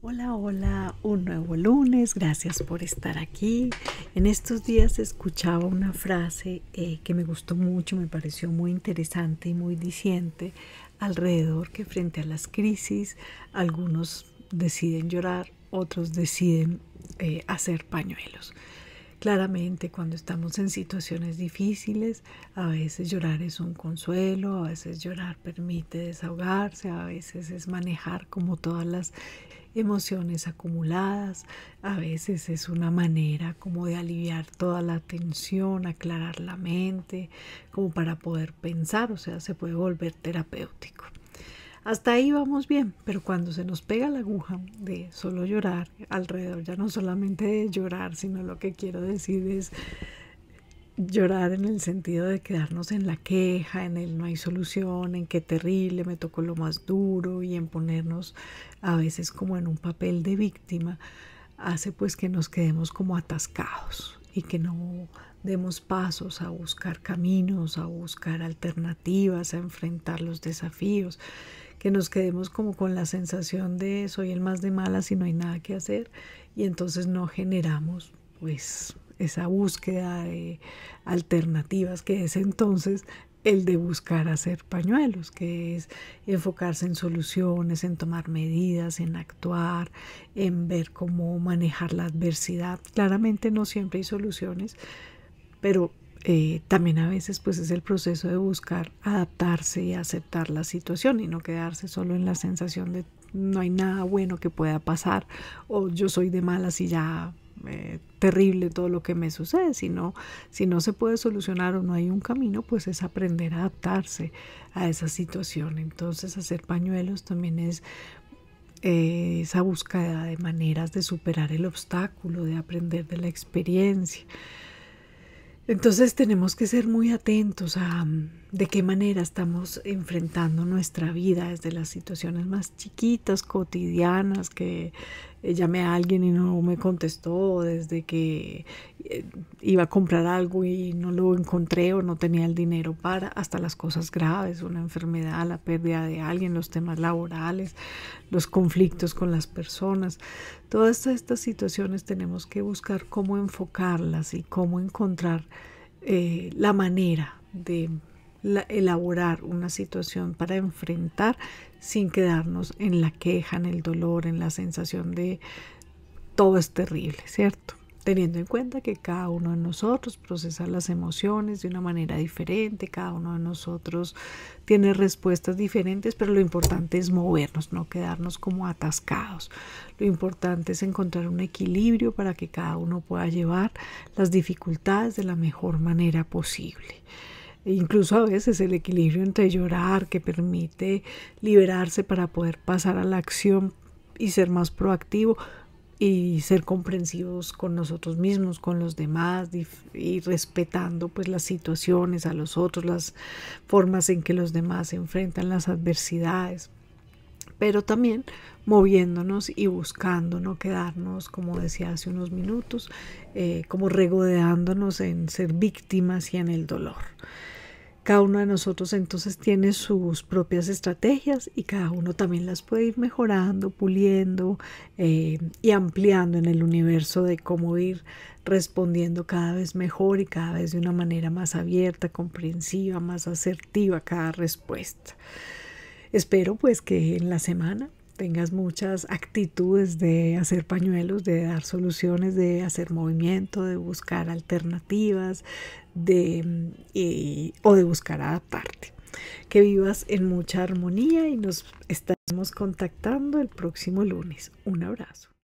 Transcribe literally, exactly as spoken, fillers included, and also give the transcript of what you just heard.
Hola, hola, un nuevo lunes, gracias por estar aquí. En estos días escuchaba una frase eh, que me gustó mucho, me pareció muy interesante y muy diciente alrededor que frente a las crisis algunos deciden llorar, otros deciden eh, hacer pañuelos. Claramente cuando estamos en situaciones difíciles, a veces llorar es un consuelo, a veces llorar permite desahogarse, a veces es manejar como todas las emociones acumuladas, a veces es una manera como de aliviar toda la tensión, aclarar la mente, como para poder pensar, o sea, se puede volver terapéutico. Hasta ahí vamos bien, pero cuando se nos pega la aguja de solo llorar, alrededor ya no solamente de llorar, sino lo que quiero decir es llorar en el sentido de quedarnos en la queja, en el no hay solución, en qué terrible, me tocó lo más duro y en ponernos a veces como en un papel de víctima, hace pues que nos quedemos como atascados y que no demos pasos a buscar caminos, a buscar alternativas, a enfrentar los desafíos, que nos quedemos como con la sensación de soy el más de malas y no hay nada que hacer, y entonces no generamos pues esa búsqueda de alternativas que es entonces el de buscar hacer pañuelos, que es enfocarse en soluciones, en tomar medidas, en actuar, en ver cómo manejar la adversidad. Claramente no siempre hay soluciones, pero eh, también a veces pues es el proceso de buscar adaptarse y aceptar la situación y no quedarse solo en la sensación de no hay nada bueno que pueda pasar o yo soy de malas y ya eh, terrible todo lo que me sucede, sino si no se puede solucionar o no hay un camino, pues es aprender a adaptarse a esa situación. Entonces hacer pañuelos también es eh, esa búsqueda de maneras de superar el obstáculo, de aprender de la experiencia. Entonces tenemos que ser muy atentos a de qué manera estamos enfrentando nuestra vida desde las situaciones más chiquitas, cotidianas, que llamé a alguien y no me contestó, desde que iba a comprar algo y no lo encontré o no tenía el dinero para, hasta las cosas graves, una enfermedad, la pérdida de alguien, los temas laborales, los conflictos con las personas. Todas estas situaciones tenemos que buscar cómo enfocarlas y cómo encontrar eh, la manera de La, elaborar una situación para enfrentar sin quedarnos en la queja, en el dolor, en la sensación de todo es terrible, ¿cierto? Teniendo en cuenta que cada uno de nosotros procesa las emociones de una manera diferente, cada uno de nosotros tiene respuestas diferentes, pero lo importante es movernos, no quedarnos como atascados. Lo importante es encontrar un equilibrio para que cada uno pueda llevar las dificultades de la mejor manera posible. Incluso a veces el equilibrio entre llorar, que permite liberarse para poder pasar a la acción y ser más proactivo y ser comprensivos con nosotros mismos, con los demás y respetando pues las situaciones, a los otros, las formas en que los demás se enfrentan las adversidades, pero también moviéndonos y buscando no quedarnos, como decía hace unos minutos, eh, como regodeándonos en ser víctimas y en el dolor. Cada uno de nosotros entonces tiene sus propias estrategias y cada uno también las puede ir mejorando, puliendo eh, y ampliando en el universo de cómo ir respondiendo cada vez mejor y cada vez de una manera más abierta, comprensiva, más asertiva cada respuesta. Espero pues que en la semana tengas muchas actitudes de hacer pañuelos, de dar soluciones, de hacer movimiento, de buscar alternativas de, y, o de buscar adaptarte. Que vivas en mucha armonía y nos estaremos contactando el próximo lunes. Un abrazo.